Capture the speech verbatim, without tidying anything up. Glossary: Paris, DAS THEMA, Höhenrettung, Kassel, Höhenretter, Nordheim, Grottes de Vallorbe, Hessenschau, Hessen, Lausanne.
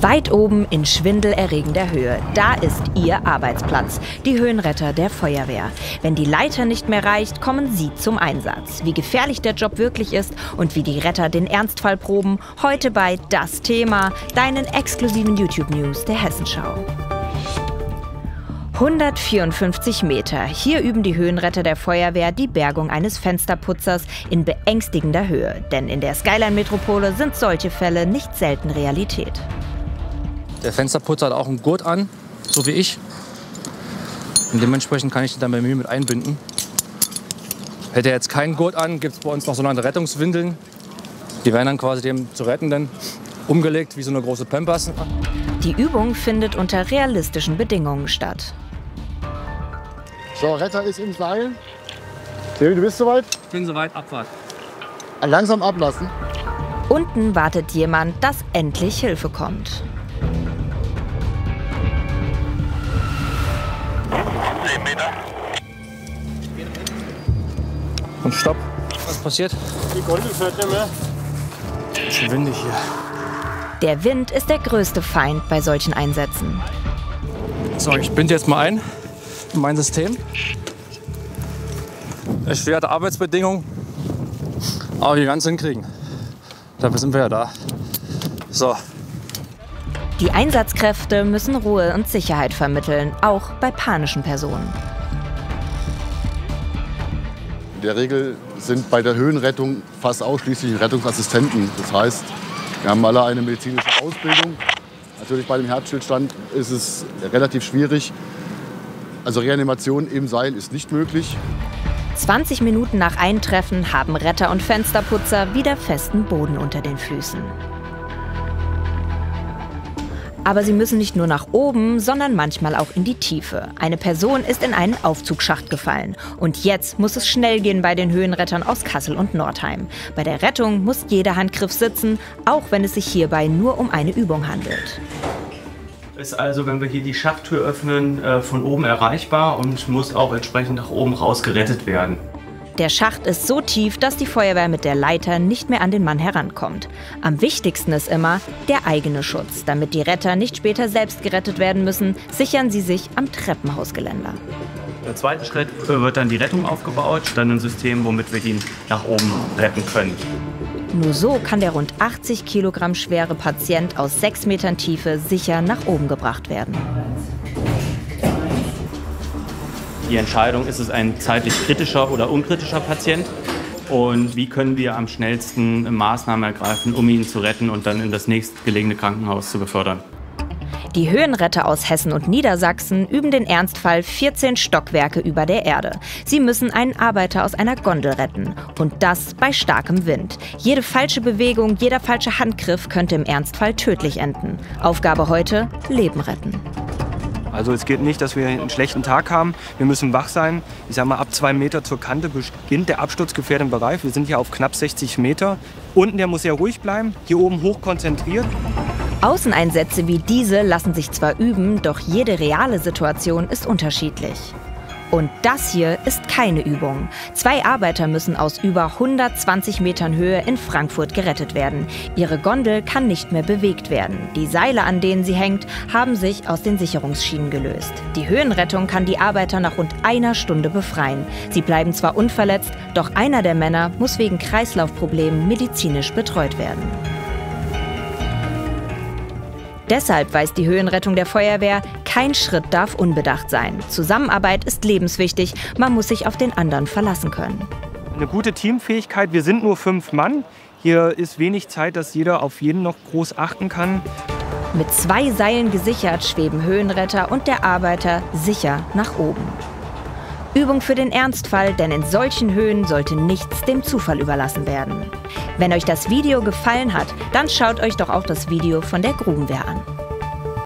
Weit oben in schwindelerregender Höhe, da ist ihr Arbeitsplatz, die Höhenretter der Feuerwehr. Wenn die Leiter nicht mehr reicht, kommen sie zum Einsatz. Wie gefährlich der Job wirklich ist und wie die Retter den Ernstfall proben, heute bei Das Thema, deinen exklusiven YouTube-News der Hessenschau. hundertvierundfünfzig Meter. Hier üben die Höhenretter der Feuerwehr die Bergung eines Fensterputzers in beängstigender Höhe. Denn in der Skyline-Metropole sind solche Fälle nicht selten Realität. Der Fensterputzer hat auch einen Gurt an, so wie ich. Und dementsprechend kann ich ihn dann bei mir mit einbinden. Hätte er jetzt keinen Gurt an, gibt es bei uns noch so eine Rettungswindeln. Die werden dann quasi dem zu Rettenden umgelegt, wie so eine große Pampers. Die Übung findet unter realistischen Bedingungen statt. So, Retter ist im Seil. Sebi, du bist soweit? Ich bin soweit, Abfahrt. Langsam ablassen. Unten wartet jemand, dass endlich Hilfe kommt. zehn Meter. Und stopp. Was passiert? Die Gondel fährt nicht mehr. Ist schon windig hier. Der Wind ist der größte Feind bei solchen Einsätzen. So, ich binde jetzt mal ein. Mein System. Erschwerte Arbeitsbedingungen, aber die ganz hinkriegen. Dafür sind wir ja da. So. Die Einsatzkräfte müssen Ruhe und Sicherheit vermitteln, auch bei panischen Personen. In der Regel sind bei der Höhenrettung fast ausschließlich Rettungsassistenten. Das heißt, wir haben alle eine medizinische Ausbildung. Natürlich bei dem Herzstillstand ist es relativ schwierig. Also Reanimation im Seil ist nicht möglich. zwanzig Minuten nach Eintreffen haben Retter und Fensterputzer wieder festen Boden unter den Füßen. Aber sie müssen nicht nur nach oben, sondern manchmal auch in die Tiefe. Eine Person ist in einen Aufzugsschacht gefallen. Und jetzt muss es schnell gehen bei den Höhenrettern aus Kassel und Nordheim. Bei der Rettung muss jeder Handgriff sitzen, auch wenn es sich hierbei nur um eine Übung handelt. Ist also, wenn wir hier die Schachttür öffnen, von oben erreichbar und muss auch entsprechend nach oben raus gerettet werden. Der Schacht ist so tief, dass die Feuerwehr mit der Leiter nicht mehr an den Mann herankommt. Am wichtigsten ist immer der eigene Schutz. Damit die Retter nicht später selbst gerettet werden müssen, sichern sie sich am Treppenhausgeländer. Der zweite Schritt wird dann die Rettung aufgebaut, dann ein System, womit wir ihn nach oben retten können. Nur so kann der rund achtzig Kilogramm schwere Patient aus sechs Metern Tiefe sicher nach oben gebracht werden. Die Entscheidung ist, es ein zeitlich kritischer oder unkritischer Patient und wie können wir am schnellsten Maßnahmen ergreifen, um ihn zu retten und dann in das nächstgelegene Krankenhaus zu befördern. Die Höhenretter aus Hessen und Niedersachsen üben den Ernstfall vierzehn Stockwerke über der Erde. Sie müssen einen Arbeiter aus einer Gondel retten. Und das bei starkem Wind. Jede falsche Bewegung, jeder falsche Handgriff könnte im Ernstfall tödlich enden. Aufgabe heute: Leben retten. Also es geht nicht, dass wir einen schlechten Tag haben. Wir müssen wach sein. Ich sag mal, ab zwei Meter zur Kante beginnt der absturzgefährdende Bereich. Wir sind hier auf knapp sechzig Meter. Unten, der muss sehr ruhig bleiben. Hier oben hoch konzentriert. Außeneinsätze wie diese lassen sich zwar üben, doch jede reale Situation ist unterschiedlich. Und das hier ist keine Übung. Zwei Arbeiter müssen aus über hundertzwanzig Metern Höhe in Frankfurt gerettet werden. Ihre Gondel kann nicht mehr bewegt werden. Die Seile, an denen sie hängt, haben sich aus den Sicherungsschienen gelöst. Die Höhenrettung kann die Arbeiter nach rund einer Stunde befreien. Sie bleiben zwar unverletzt, doch einer der Männer muss wegen Kreislaufproblemen medizinisch betreut werden. Deshalb weiß die Höhenrettung der Feuerwehr, kein Schritt darf unbedacht sein. Zusammenarbeit ist lebenswichtig, man muss sich auf den anderen verlassen können. Eine gute Teamfähigkeit, wir sind nur fünf Mann. Hier ist wenig Zeit, dass jeder auf jeden noch groß achten kann. Mit zwei Seilen gesichert schweben Höhenretter und der Arbeiter sicher nach oben. Übung für den Ernstfall, denn in solchen Höhen sollte nichts dem Zufall überlassen werden. Wenn euch das Video gefallen hat, dann schaut euch doch auch das Video von der Grubenwehr an.